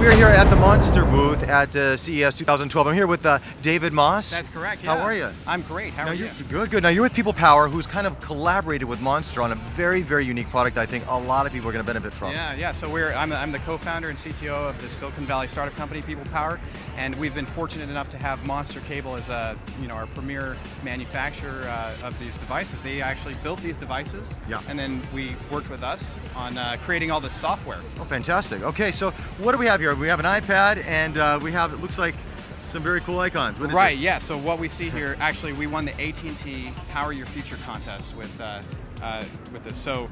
We're here at the Monster booth at CES 2012. I'm here with David Moss. That's correct, yeah. How are you? I'm great, how are you? Good, good. Now you're with People Power, who's kind of collaborated with Monster on a very, very unique product I think a lot of people are going to benefit from. Yeah, yeah. So I'm the co-founder and CTO of this Silicon Valley startup company, People Power, and we've been fortunate enough to have Monster Cable as our premier manufacturer of these devices. They actually built these devices, yeah, and then we worked with us on creating all this software. Oh, fantastic. Okay, so what do we have here? We have an iPad, and we have, it looks like, some very cool icons. Right, yeah, so what we see here, actually, we won the AT&T Power Your Future contest with this. So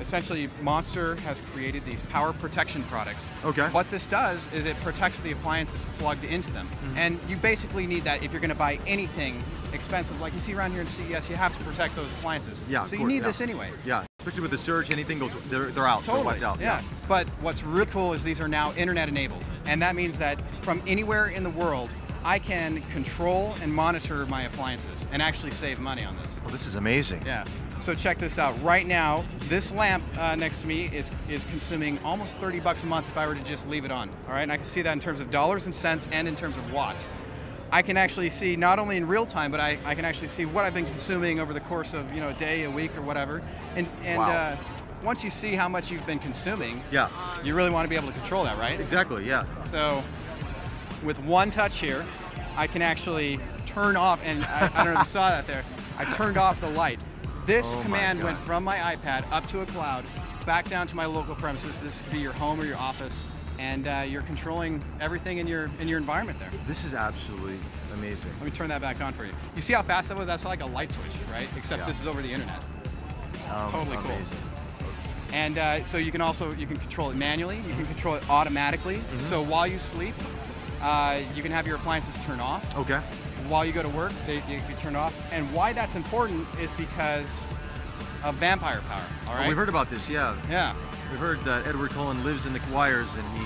essentially, Monster has created these power protection products. Okay. What this does is it protects the appliances plugged into them. Mm-hmm. And you basically need that if you're going to buy anything expensive. Like you see around here in CES, you have to protect those appliances. Yeah, so you need this anyway. Yeah. Especially with the surge, anything goes, they're out. Totally, out. Yeah. But what's really cool is these are now internet enabled. And that means that from anywhere in the world, I can control and monitor my appliances and actually save money on this. Well, this is amazing. Yeah. So check this out. Right now, this lamp next to me is consuming almost 30 bucks a month if I were to just leave it on. All right, and I can see that in terms of dollars and cents and in terms of watts. I can actually see not only in real time, but I can actually see what I've been consuming over the course of a day, a week, or whatever. And wow. Once you see how much you've been consuming, yeah, you really want to be able to control that, right? Exactly. Yeah. So with one touch here, I can actually turn off. And I don't know if you saw that there. I turned off the light. This command went from my iPad up to a cloud, back down to my local premises. This could be your home or your office. And you're controlling everything in your environment there. This is absolutely amazing. Let me turn that back on for you. You see how fast that was? That's like a light switch, right? Except this is over the internet. Totally amazing. Cool. And so you can also control it manually. You can control it automatically. Mm-hmm. So while you sleep, you can have your appliances turn off. Okay. While you go to work, they can turn off. And why that's important is because of vampire power. All right. Oh, we've heard about this. Yeah. Yeah. We've heard that Edward Cullen lives in the wires, and he,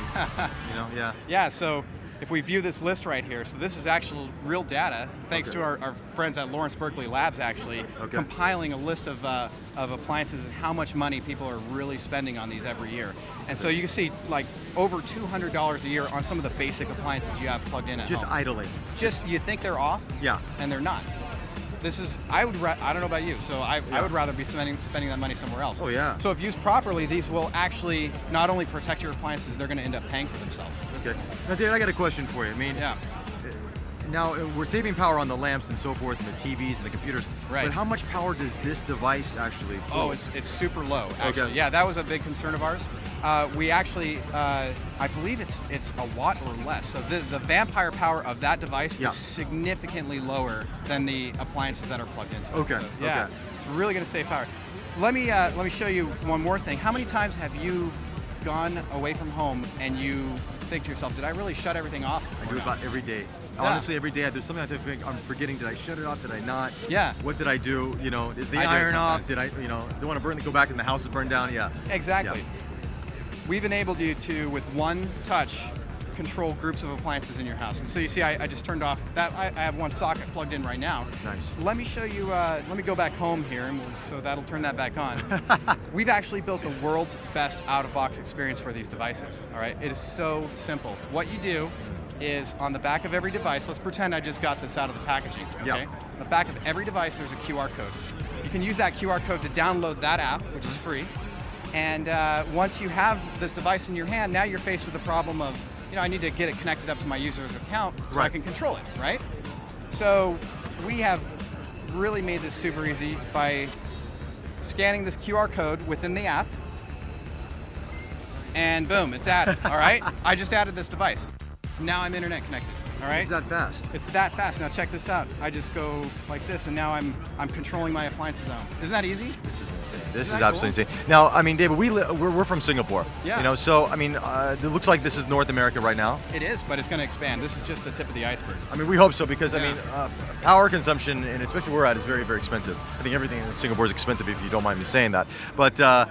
yeah. Yeah, so if we view this list right here, so this is actual real data, thanks to our friends at Lawrence Berkeley Labs, actually, compiling a list of appliances and how much money people are really spending on these every year. And so you can see, like, over $200 a year on some of the basic appliances you have plugged in at home. Just idling. Just, you think they're off, yeah, and they're not. This is, I don't know about you, so I would rather be spending that money somewhere else. Oh, yeah. So if used properly, these will actually not only protect your appliances, they're going to end up paying for themselves. Okay. Now, David, I got a question for you. I mean, now we're saving power on the lamps and so forth, and the TVs and the computers. Right. But how much power does this device actually use? Oh, it's super low, actually. Okay. Yeah, that was a big concern of ours. We actually, I believe it's a watt or less. So the vampire power of that device is significantly lower than the appliances that are plugged into it. Okay. So, yeah, it's really going to save power. Let me show you one more thing. How many times have you gone away from home and you think to yourself, did I really shut everything off? I do about every day. Honestly, every day there's something I think I'm forgetting. Did I shut it off? Did I not? Yeah. What did I do? You know, is the iron off? Did I? You know, don't want to burn it. Go back and the house is burned down. Yeah. Exactly. Yeah. We've enabled you to, with one touch, control groups of appliances in your house. And so you see, I just turned off that. I have one socket plugged in right now. Nice. Let me show you. Let me go back home here, and so that'll turn that back on. We've actually built the world's best out-of-box experience for these devices. All right, it is so simple. What you do is on the back of every device. Let's pretend I just got this out of the packaging. Okay. Yep. On the back of every device, there's a QR code. You can use that QR code to download that app, which is free. And once you have this device in your hand, now you're faced with the problem of, you know, I need to get it connected up to my user's account so I can control it, right? So we have really made this super easy by scanning this QR code within the app, and boom, it's added, all right? I just added this device. Now I'm internet connected, all right? It's that fast. It's that fast. Now check this out. I just go like this, and now I'm controlling my appliances at home. Isn't that easy? This is absolutely insane. Now, I mean, David, we're from Singapore. Yeah. You know, so I mean, it looks like this is North America right now. It is, but it's going to expand. This is just the tip of the iceberg. I mean, we hope so, because I mean, power consumption, and especially where we're at, is very, very expensive. I think everything in Singapore is expensive, if you don't mind me saying that. But yeah,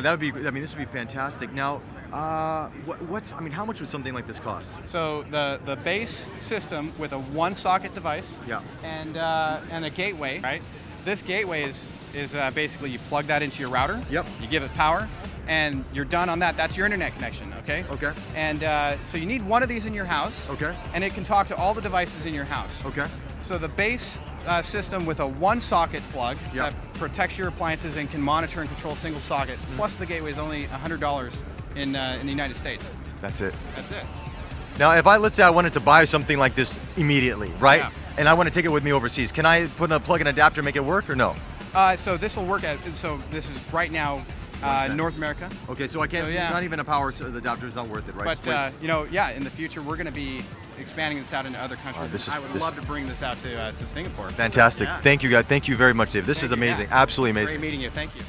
that would be. I mean, this would be fantastic. Now, I mean, how much would something like this cost? So the base system with a one-socket device. Yeah. And a gateway. Right. This gateway is basically you plug that into your router, you give it power, and you're done on that. That's your internet connection, okay? Okay. And so you need one of these in your house. Okay. And it can talk to all the devices in your house. Okay. So the base system with a one-socket plug that protects your appliances and can monitor and control single socket, plus the gateway is only $100 in the United States. That's it. That's it. Now, if I, let's say I wanted to buy something like this immediately, right? Yeah. And I want to take it with me overseas. Can I put in a plug-in adapter and make it work, or no? So this will work at, so this is right now North America. Okay, so I can't, not even a power, so the adapter is not worth it, right? But, you know, yeah, in the future, we're going to be expanding this out into other countries. I would love to bring this out to Singapore. Fantastic. So, yeah. Thank you, guys. Thank you very much, Dave. This is amazing. Absolutely amazing. Great meeting you. Thank you.